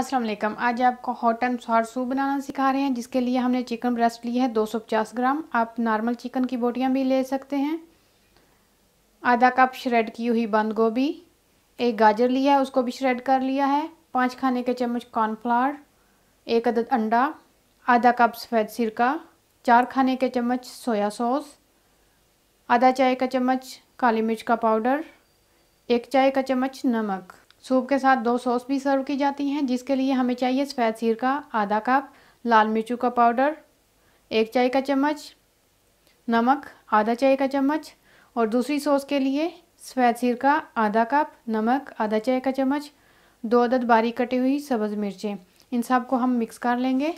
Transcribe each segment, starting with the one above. अस्सलाम वालेकुम। आज आपको हॉट एंड सॉर सूप बनाना सिखा रहे हैं, जिसके लिए हमने चिकन ब्रेस्ट ली है 250 ग्राम। आप नॉर्मल चिकन की बोटियां भी ले सकते हैं। आधा कप श्रेड की हुई बंद गोभी, एक गाजर लिया है उसको भी श्रेड कर लिया है, 5 खाने के चम्मच कॉर्नफ्लावर, एक अदद अंडा, आधा कप सफ़ेद सिरका, 4 खाने के चम्मच सोया सॉस, आधा चाय का चम्मच काली मिर्च का पाउडर, 1 चाय का चम्मच नमक। सूप के साथ 2 सॉस भी सर्व की जाती हैं, जिसके लिए हमें चाहिए सफ़ेद सिरका आधा कप, लाल मिर्चों का पाउडर 1 चाय का चम्मच, नमक आधा चाय का चम्मच। और दूसरी सॉस के लिए सफ़ेद सिरका आधा कप, नमक आधा चाय का चम्मच, 2 अदद बारीक कटी हुई सब्ज़ मिर्चें। इन सब को हम मिक्स कर लेंगे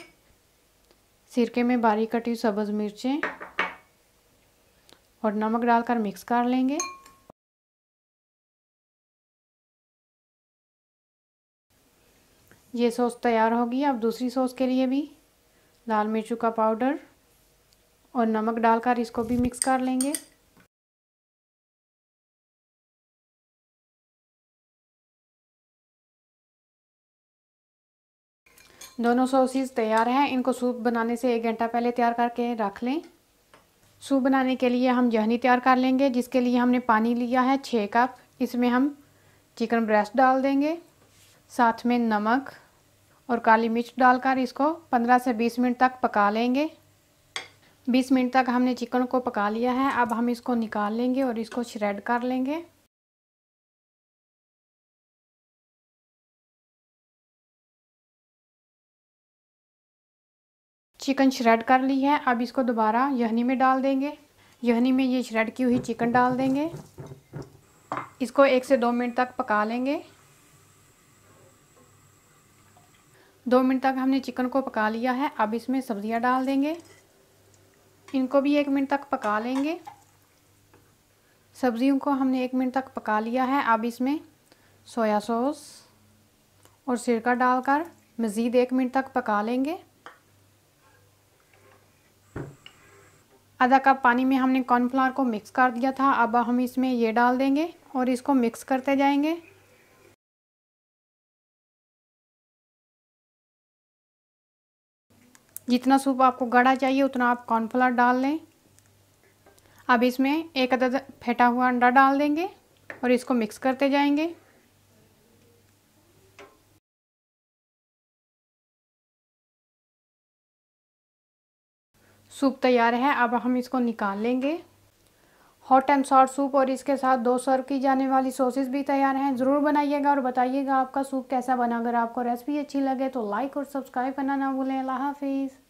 सिरके में बारीक कटी हुई सब्ज़ मिर्चें और नमक डालकर मिक्स कर लेंगे। ये सॉस तैयार होगी। अब दूसरी सॉस के लिए भी लाल मिर्चों का पाउडर और नमक डालकर इसको भी मिक्स कर लेंगे। दोनों सॉसेस तैयार हैं। इनको सूप बनाने से 1 घंटा पहले तैयार करके रख लें। सूप बनाने के लिए हम जहनी तैयार कर लेंगे, जिसके लिए हमने पानी लिया है 6 कप। इसमें हम चिकन ब्रेस्ट डाल देंगे, साथ में नमक और काली मिर्च डालकर इसको 15 से 20 मिनट तक पका लेंगे। 20 मिनट तक हमने चिकन को पका लिया है। अब हम इसको निकाल लेंगे और इसको श्रेड कर लेंगे। चिकन श्रेड कर ली है। अब इसको दोबारा यहनी में डाल देंगे। यहनी में ये श्रेड की हुई चिकन डाल देंगे। इसको 1 से 2 मिनट तक पका लेंगे। 2 मिनट तक हमने चिकन को पका लिया है। अब इसमें सब्जियां डाल देंगे, इनको भी 1 मिनट तक पका लेंगे। सब्जियों को हमने 1 मिनट तक पका लिया है। अब इसमें सोया सॉस और सिरका डालकर मज़ीद 1 मिनट तक पका लेंगे। आधा कप पानी में हमने कॉर्नफ्लावर को मिक्स कर दिया था। अब हम इसमें ये डाल देंगे और इसको मिक्स करते जाएंगे। जितना सूप आपको गाढ़ा चाहिए उतना आप कॉर्नफ्लावर डाल लें। अब इसमें 1 अदद फेंटा हुआ अंडा डाल देंगे और इसको मिक्स करते जाएंगे। सूप तैयार है। अब हम इसको निकाल लेंगे। हॉट एंड सॉर सूप और इसके साथ 2 सर्व की जाने वाली सॉसेस भी तैयार हैं। ज़रूर बनाइएगा और बताइएगा आपका सूप कैसा बना। अगर आपको रेसिपी अच्छी लगे तो लाइक और सब्सक्राइब करना ना भूलें। अल्लाह हाफिज़।